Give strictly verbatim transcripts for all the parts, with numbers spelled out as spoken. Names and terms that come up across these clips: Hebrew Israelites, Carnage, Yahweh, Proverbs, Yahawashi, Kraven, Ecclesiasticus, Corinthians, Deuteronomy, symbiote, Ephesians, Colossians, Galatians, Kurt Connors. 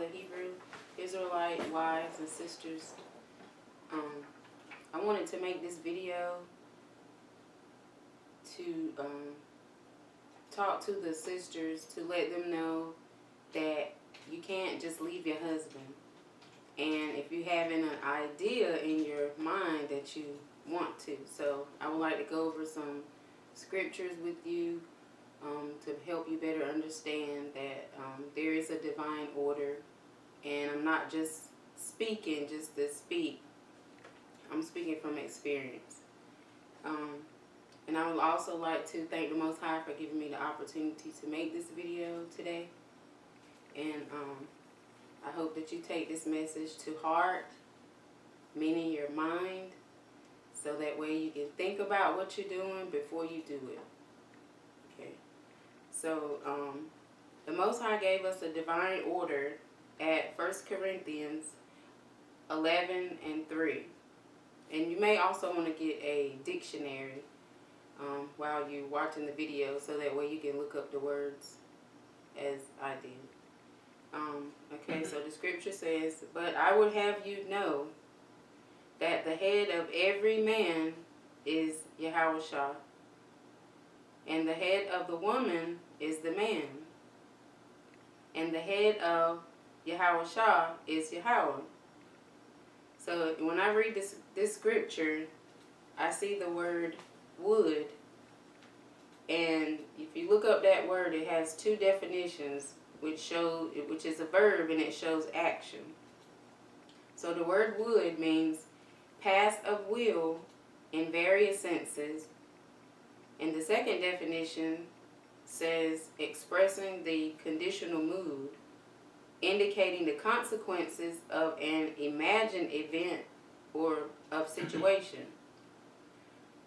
the Hebrew Israelite wives and sisters. Um, I wanted to make this video to um, talk to the sisters, to let them know that you can't just leave your husband. And if you're having an idea in your mind that you want to. So I would like to go over some scriptures with you um, to help you better understand that um, there is a divine order. And I'm not just speaking just to speak. I'm speaking from experience. Um, and I would also like to thank the Most High for giving me the opportunity to make this video today. And um, I hope that you take this message to heart, meaning your mind, so that way you can think about what you're doing before you do it. Okay. So, um, the Most High gave us a divine order at First Corinthians eleven and three. And you may also want to get a dictionary um, while you're watching the video, so that way you can look up the words as I did. Um, okay, so the scripture says, "But I would have you know that the head of every man is Yahawashi, and the head of the woman is the man, and the head of Yahawashi is Yahweh." So when I read this, this scripture, I see the word would. And if you look up that word, it has two definitions, which show, which is a verb, and it shows action. So the word would means pass of will in various senses. And the second definition says expressing the conditional mood, indicating the consequences of an imagined event or of situation.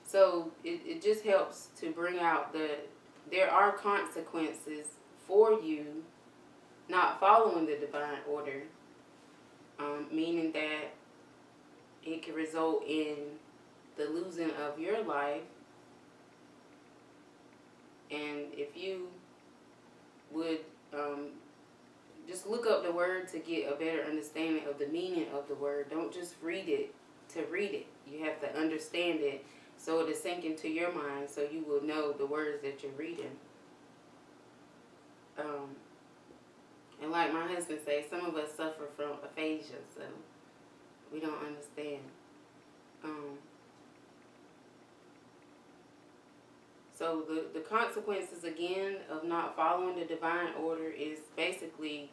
So it, it just helps to bring out that there are consequences for you not following the divine order, um, meaning that it can result in the losing of your life. And if you would um, just look up the word to get a better understanding of the meaning of the word. Don't just read it to read it. You have to understand it so it is sink into your mind, so you will know the words that you're reading. Um, And like my husband says, some of us suffer from aphasia, so we don't understand. Um, so the, the consequences, again, of not following the divine order is basically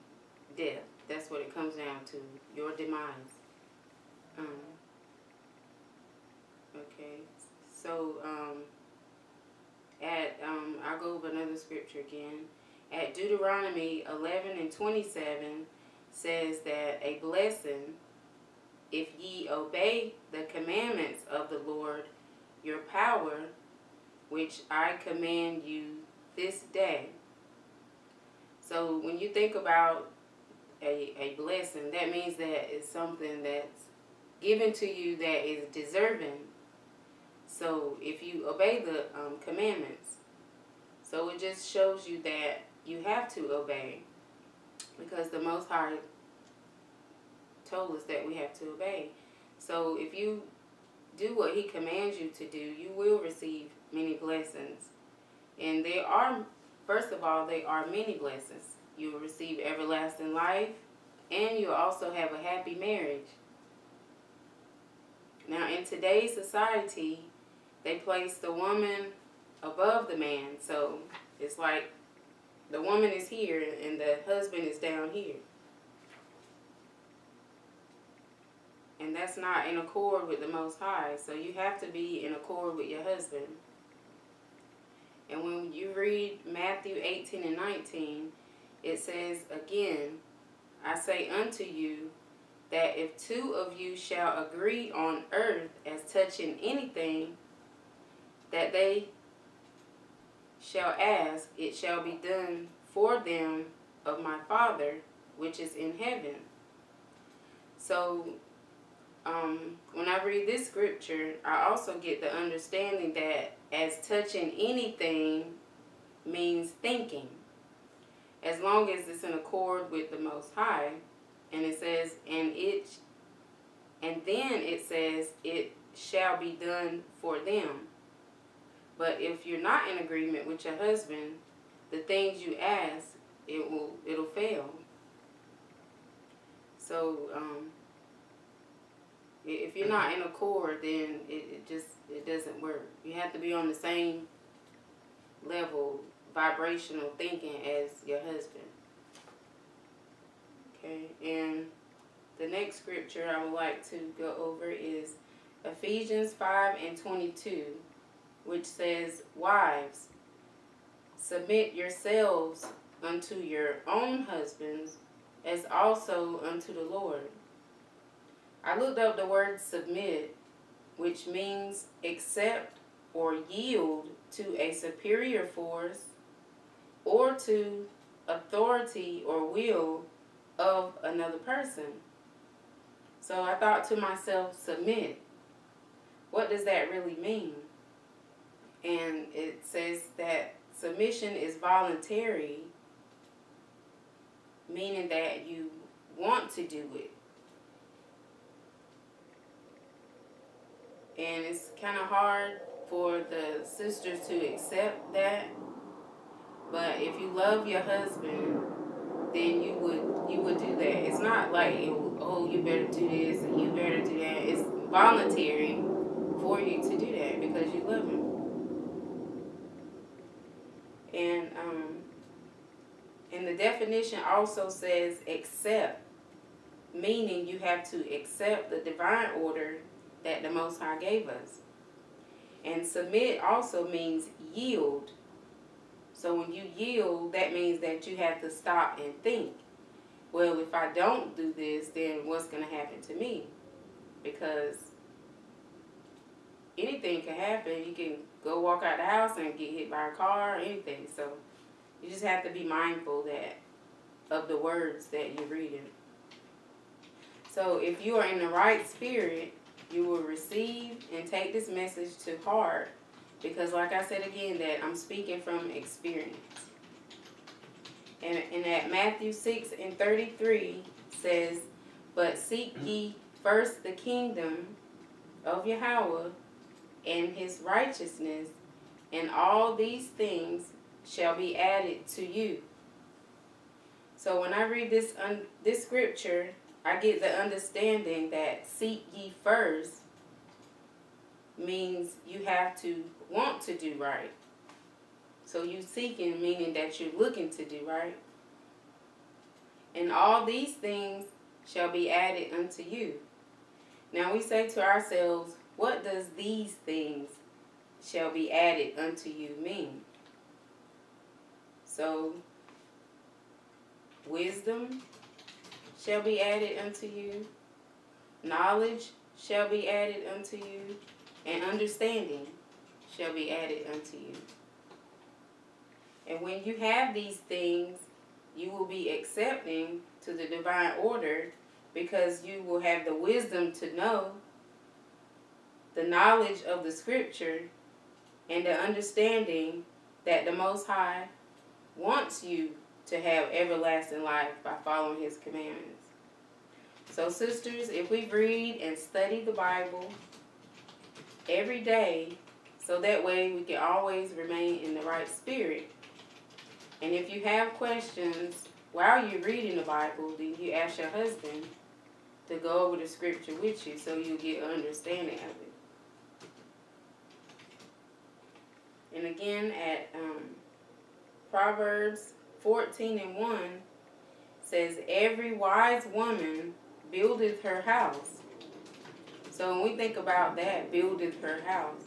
death. That's what it comes down to, your demise. Um, okay, so um, at um, I'll go over another scripture again. At Deuteronomy eleven and twenty-seven says that a blessing, if ye obey the commandments of the Lord, your power, which I command you this day. So when you think about a, a blessing, that means that it's something that's given to you that is deserving. So if you obey the um, commandments, so it just shows you that you have to obey, because the Most High told us that we have to obey. So if you do what He commands you to do, you will receive many blessings. And they are, first of all, they are many blessings. You will receive everlasting life, and you'll also have a happy marriage. Now, in today's society, they place the woman above the man. So it's like the woman is here and the husband is down here. And that's not in accord with the Most High. So you have to be in accord with your husband. And when you read Matthew eighteen and nineteen, it says, "Again, I say unto you, that if two of you shall agree on earth as touching anything, that they shall ask, it shall be done for them of my Father which is in heaven." So um, when I read this scripture, I also get the understanding that as touching anything means thinking. as long as it's in accord with the Most High. And it says, and it, and then it says, it shall be done for them. But if you're not in agreement with your husband, the things you ask, it will, it'll fail. So, um, if you're not in accord, then it, it just, it doesn't work. You have to be on the same level, vibrational thinking as your husband. Okay, and the next scripture I would like to go over is Ephesians five and twenty-two, which says, wives, submit yourselves unto your own husbands, as also unto the Lord. I looked up the word submit, which means accept or yield to a superior force or to authority or will of another person. So I thought to myself, submit. What does that really mean? And it says that submission is voluntary, meaning that you want to do it. And it's kind of hard for the sisters to accept that. But if you love your husband, then you would you would do that. It's not like, oh, you better do this and you better do that. It's voluntary for you to do that because you love him. And um, and the definition also says accept, meaning you have to accept the divine order that the Most High gave us. And submit also means yield. So when you yield, that means that you have to stop and think. Well, if I don't do this, then what's going to happen to me? Because anything can happen. You can go walk out the house and get hit by a car or anything. So you just have to be mindful that of the words that you're reading. So if you are in the right spirit, you will receive and take this message to heart. Because like I said again, that I'm speaking from experience. And, and at Matthew six and thirty-three says, but seek ye first the kingdom of Yahweh and his righteousness, and all these things shall be added to you. So when I read this, un this scripture, I get the understanding that seek ye first means you have to want to do right. So you seeking, meaning that you're looking to do right. And all these things shall be added unto you. Now we say to ourselves, what does these things shall be added unto you mean? So wisdom shall be added unto you. Knowledge shall be added unto you. And understanding shall be added unto you. And when you have these things, you will be accepting to the divine order, because you will have the wisdom to know, the knowledge of the scripture, and the understanding that the Most High wants you to have everlasting life by following his commandments. So sisters, if we read and study the Bible every day, so that way we can always remain in the right spirit. And if you have questions while you're reading the Bible, then you ask your husband to go over the scripture with you so you'll get an understanding of it. And again, at um, Proverbs fourteen and one says, every wise woman buildeth her house. So when we think about that, building her house,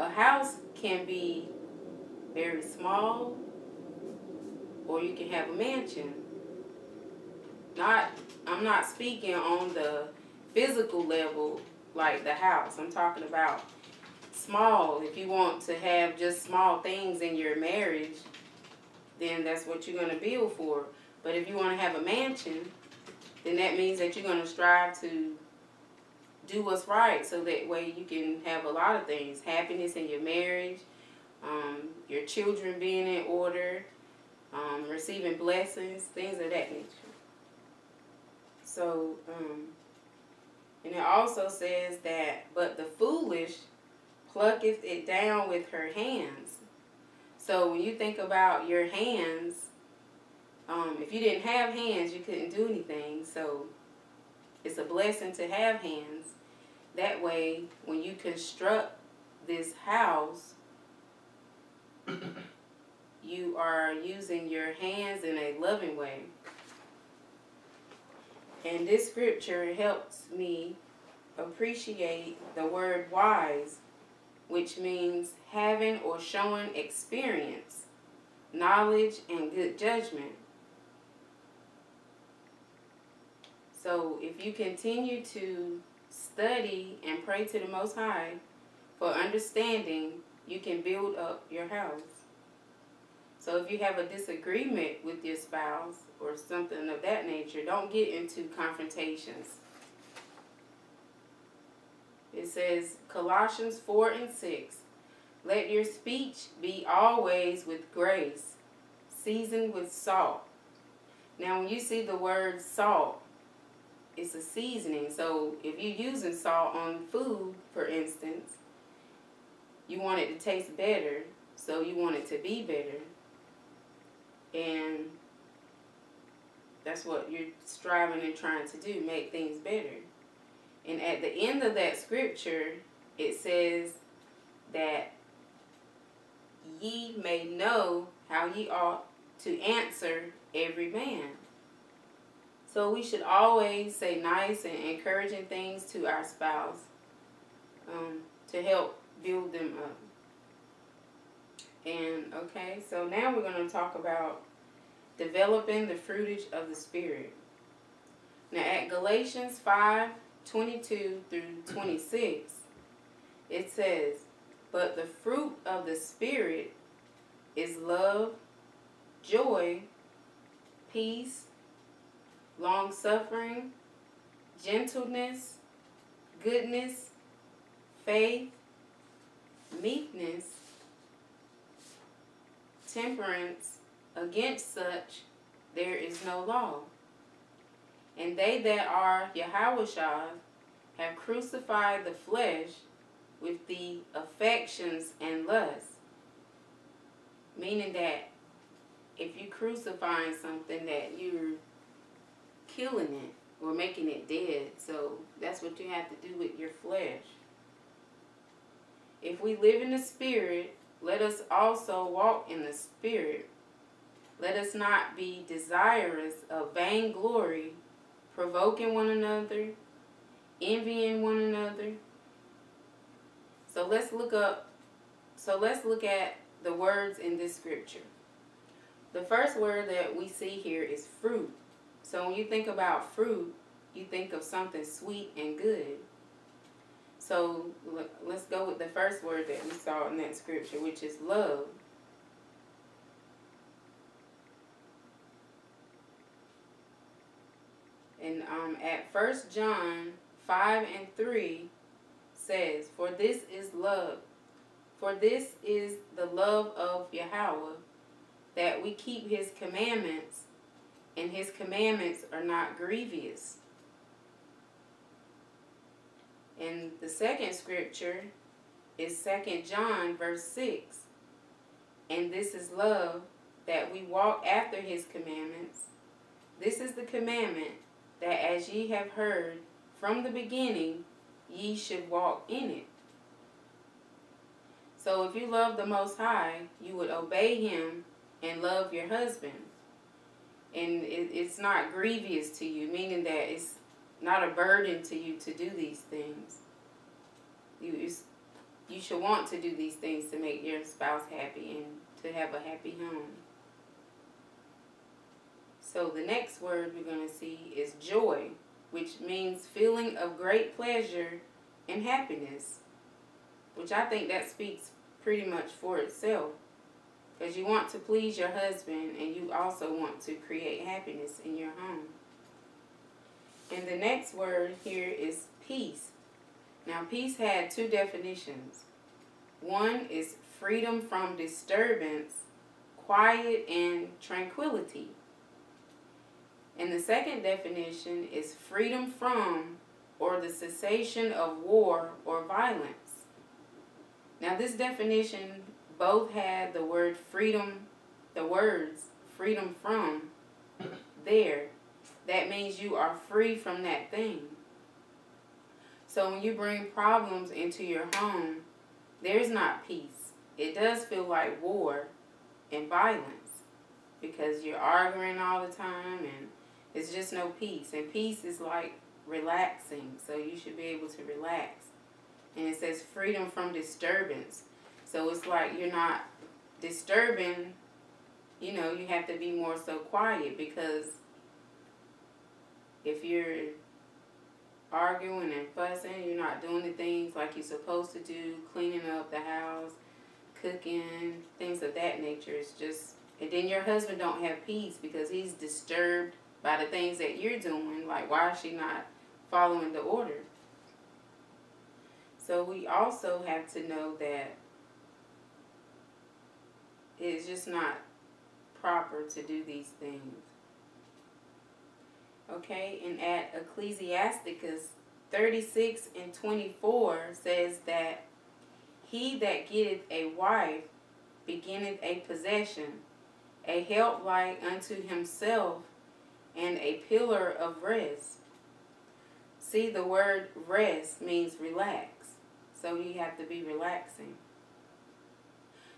a house can be very small, or you can have a mansion. Not, I'm not speaking on the physical level like the house. I'm talking about small. If you want to have just small things in your marriage, then that's what you're going to build for. But if you want to have a mansion, then that means that you're going to strive to do what's right, so that way you can have a lot of things. Happiness in your marriage, um, your children being in order, um, receiving blessings, things of that nature. So, um, and it also says that, but the foolish plucketh it down with her hands. So when you think about your hands, um, if you didn't have hands, you couldn't do anything. So it's a blessing to have hands. That way, when you construct this house, you are using your hands in a loving way. And this scripture helps me appreciate the word wise, which means having or showing experience, knowledge, and good judgment. So if you continue to study and pray to the Most High for understanding, you can build up your house. So if you have a disagreement with your spouse or something of that nature, don't get into confrontations. It says, Colossians four and six, let your speech be always with grace, seasoned with salt. Now when you see the word salt, it's a seasoning. So if you're using salt on food, for instance, you want it to taste better, so you want it to be better. And that's what you're striving and trying to do, make things better. And at the end of that scripture, it says that ye may know how ye ought to answer every man. So we should always say nice and encouraging things to our spouse um, to help build them up. And okay, so now we're going to talk about developing the fruitage of the Spirit. Now at Galatians five, twenty-two through twenty-six, it says, but the fruit of the Spirit is love, joy, peace, long-suffering, gentleness, goodness, faith, meekness, temperance, against such there is no law. And they that are Yahawashi have crucified the flesh with the affections and lusts. Meaning that if you crucifying something, that you're killing it or making it dead. So that's what you have to do with your flesh. If we live in the Spirit, let us also walk in the Spirit. Let us not be desirous of vainglory, provoking one another, envying one another. So let's look up, so let's look at the words in this scripture. The first word that we see here is fruit. So when you think about fruit, you think of something sweet and good. So let's go with the first word that we saw in that scripture, which is love. And um, at first John five and three says, for this is love, for this is the love of Yahweh, that we keep his commandments, and his commandments are not grievous. And the second scripture is second John verse six. And this is love, that we walk after his commandments. This is the commandment, that as ye have heard from the beginning, ye should walk in it. So if you love the Most High, you would obey him and love your husband. And it, it's not grievous to you, meaning that it's not a burden to you to do these things. You, you should want to do these things to make your spouse happy and to have a happy home. So the next word we're going to see is joy, which means feeling of great pleasure and happiness, which I think that speaks pretty much for itself, because you want to please your husband and you also want to create happiness in your home. And the next word here is peace. Now peace had two definitions. One is freedom from disturbance, quiet and tranquility. And the second definition is freedom from or the cessation of war or violence. Now this definition both had the word freedom, the words freedom from there. That means you are free from that thing. So when you bring problems into your home, there's not peace. It does feel like war and violence because you're arguing all the time and it's just no peace. And peace is like relaxing, so you should be able to relax. And it says freedom from disturbance. So it's like you're not disturbing, you know, you have to be more so quiet, because if you're arguing and fussing, you're not doing the things like you're supposed to do, cleaning up the house, cooking, things of that nature. It's just, and then your husband don't have peace because he's disturbed by the things that you're doing. Like, why is she not following the order? So we also have to know that it's just not proper to do these things. Okay, and at Ecclesiasticus thirty-six and twenty-four says that he that getteth a wife beginneth a possession, a help like unto himself, and a pillar of rest. See, the word rest means relax, so you have to be relaxing.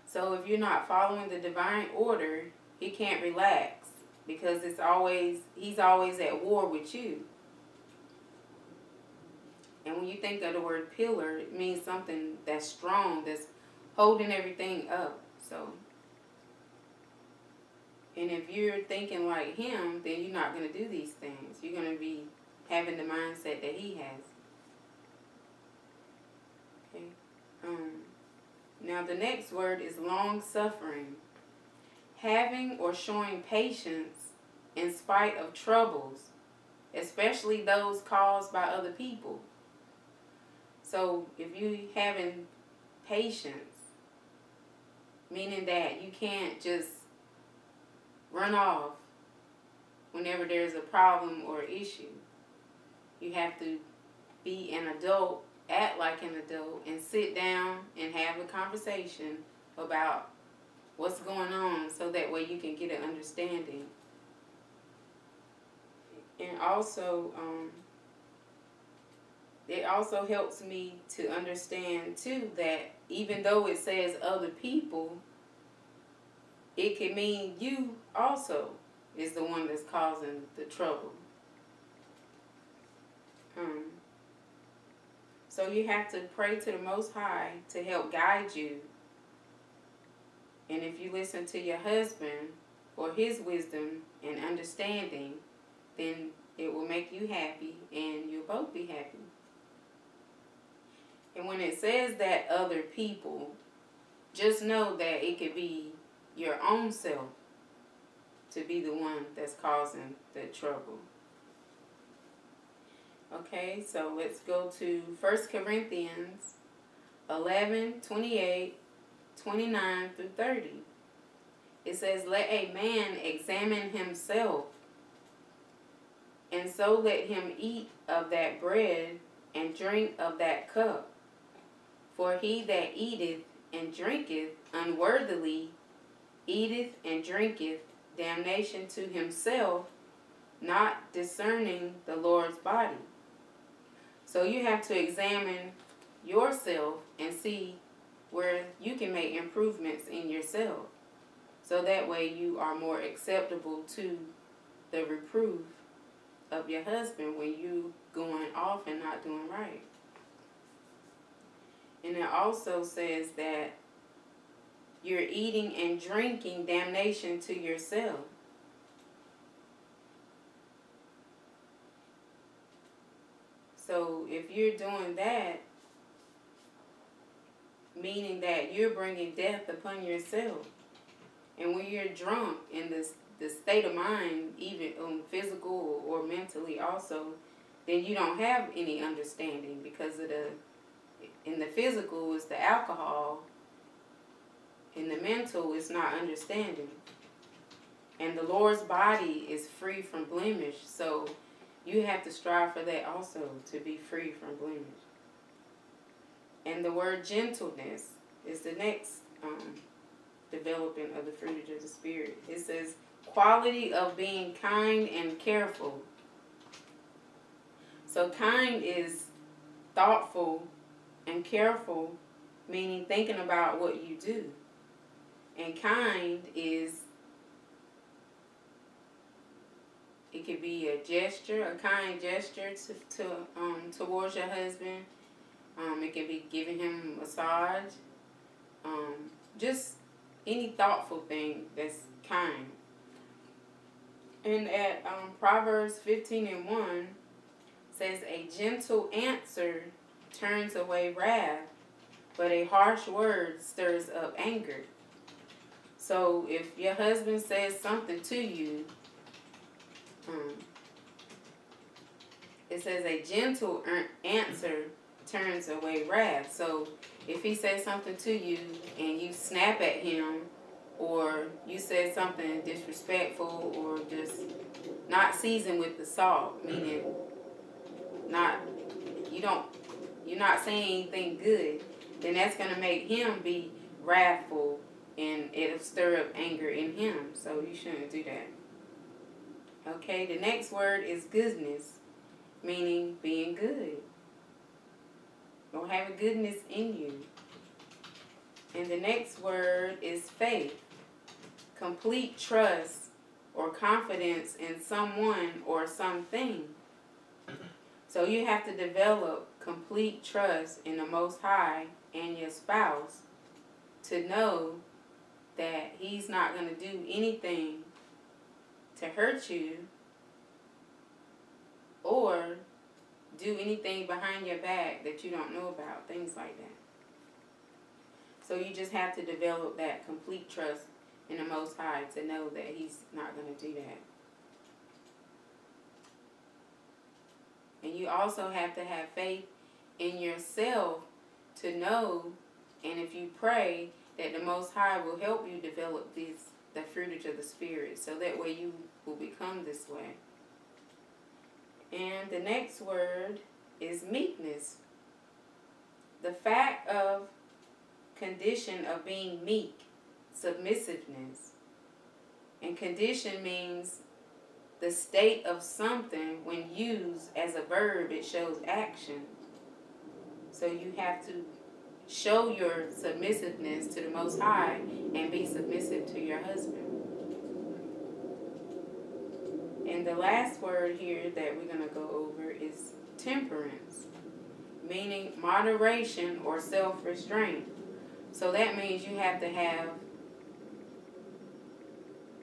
So if you're not following the divine order, you can't relax, because it's always, he's always at war with you. And when you think of the word pillar, it means something that's strong, that's holding everything up. So, and if you're thinking like him, then you're not going to do these things. You're going to be having the mindset that he has. Okay. Um, now the next word is long-suffering. Having or showing patience in spite of troubles, especially those caused by other people. So if you're having patience, meaning that you can't just run off whenever there's a problem or issue. You have to be an adult, act like an adult, and sit down and have a conversation about what's going on, so that way you can get an understanding. And also, um, it also helps me to understand too that even though it says other people, it can mean you also is the one that's causing the trouble. Um, so you have to pray to the Most High to help guide you. And if you listen to your husband for his wisdom and understanding, then it will make you happy and you'll both be happy. And when it says that other people, just know that it could be your own self to be the one that's causing the trouble. Okay, so let's go to First Corinthians eleven, twenty-eight, twenty-nine through thirty. It says, let a man examine himself, and so let him eat of that bread and drink of that cup. For he that eateth and drinketh unworthily eateth and drinketh damnation to himself, not discerning the Lord's body. So you have to examine yourself and see where you can make improvements in yourself, so that way you are more acceptable to the reproof of your husband when you going off and not doing right. And it also says that you're eating and drinking damnation to yourself. So if you're doing that, meaning that you're bringing death upon yourself. And when you're drunk, in this the state of mind, even um, physical or mentally also, then you don't have any understanding, because of the in the physical is the alcohol, In the mental is not understanding. And the Lord's body is free from blemish. So you have to strive for that also, to be free from blemish. And the word gentleness is the next um, development of the fruit of the Spirit. It says, quality of being kind and careful. So kind is thoughtful and careful, meaning thinking about what you do. And kind is, it could be a gesture, a kind gesture to, to um, towards your husband. Um, it could be giving him a massage. Um, just any thoughtful thing that's kind. And at um, Proverbs fifteen and one says, a gentle answer turns away wrath, but a harsh word stirs up anger. So if your husband says something to you, um, it says a gentle answer turns away wrath. So if he says something to you and you snap at him, or you said something disrespectful, or just not seasoned with the salt, meaning not you don't you're not saying anything good, then that's gonna make him be wrathful, and it'll stir up anger in him. So you shouldn't do that. Okay, the next word is goodness, meaning being good. Don't have a goodness in you. And the next word is faith. Complete trust or confidence in someone or something. So you have to develop complete trust in the Most High and your spouse to know that he's not going to do anything to hurt you or do anything behind your back that you don't know about, things like that. So you just have to develop that complete trust in the Most High to know that he's not going to do that. And you also have to have faith in yourself to know, and if you pray, that the Most High will help you develop this, the fruitage of the Spirit. So that way you will become this way. And the next word is meekness. The fact of condition of being meek, submissiveness. And condition means the state of something. When used as a verb, it shows action. So you have to show your submissiveness to the Most High and be submissive to your husband. And the last word here that we're going to go over is temperance, meaning moderation or self-restraint. So that means you have to have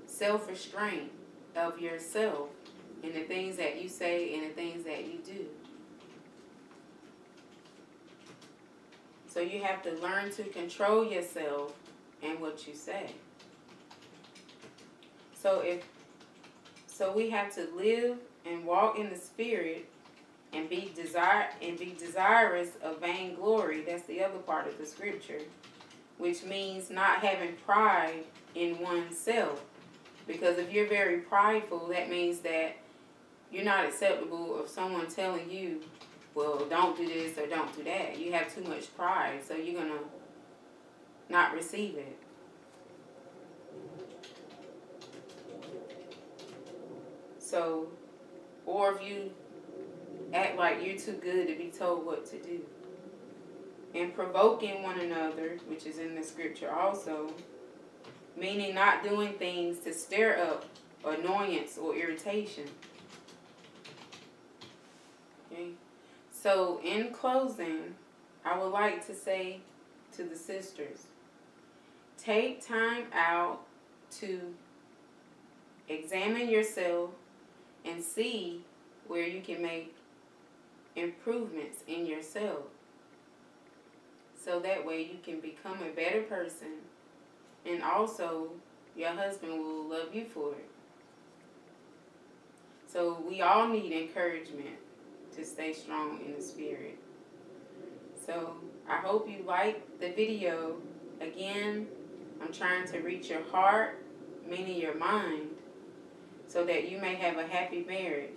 self-restraint of yourself in the things that you say and the things that you do. So you have to learn to control yourself and what you say. So if so we have to live and walk in the Spirit and be desire and be desirous of vainglory. That's the other part of the scripture, which means not having pride in oneself. Because if you're very prideful, that means that you're not acceptable of someone telling you, well, don't do this or don't do that. You have too much pride, so you're going to not receive it. So, or if you act like you're too good to be told what to do. And provoking one another, which is in the scripture also, meaning not doing things to stir up annoyance or irritation. Okay. So in closing, I would like to say to the sisters, take time out to examine yourself and see where you can make improvements in yourself. So that way you can become a better person, and also your husband will love you for it. So we all need encouragement to stay strong in the Spirit. So I hope you liked the video. Again, I'm trying to reach your heart, meaning your mind, so that you may have a happy marriage.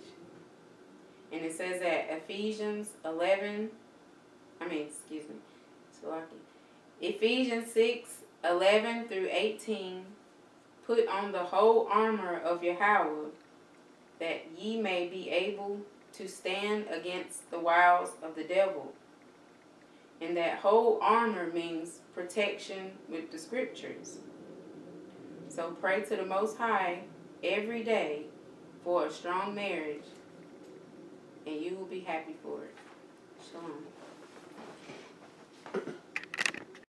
And it says that Ephesians eleven, I mean, excuse me, so lucky. Ephesians six, eleven through eighteen, put on the whole armor of Yahweh, that ye may be able to stand against the wiles of the devil. And that whole armor means protection with the scriptures. So pray to the Most High every day for a strong marriage, and you will be happy for it. Shalom.